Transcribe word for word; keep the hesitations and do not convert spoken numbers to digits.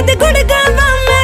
सदगुण गावा।